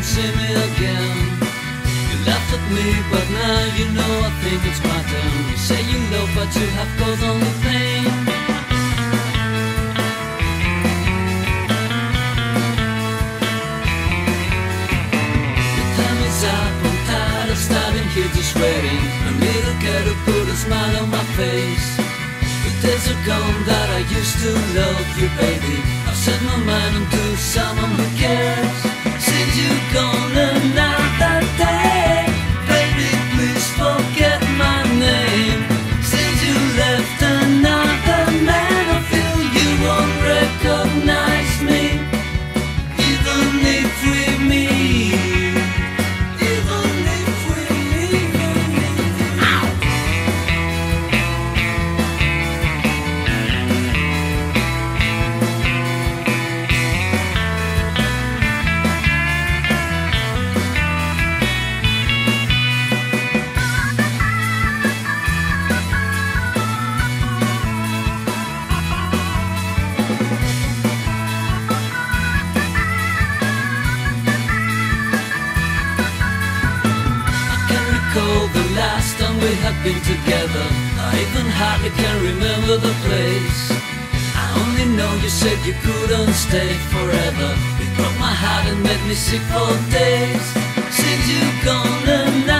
Don't see me again. You laughed at me, but now you know I think it's my turn. You say you love, but you have caused only pain. The time is up, I'm tired of standing here just waiting. I need a girl to put a smile on my face. The days are gone that I used to love you, baby. I've set my mind on to someone who cares. Since you're gone another day, baby, please forget my name. Since you left another man, I feel you won't recognize me. Even if we meet, even if we we had been together. I even hardly can remember the place. I only know you said you couldn't stay forever. It broke my heart and made me sick for days. Since you've gone and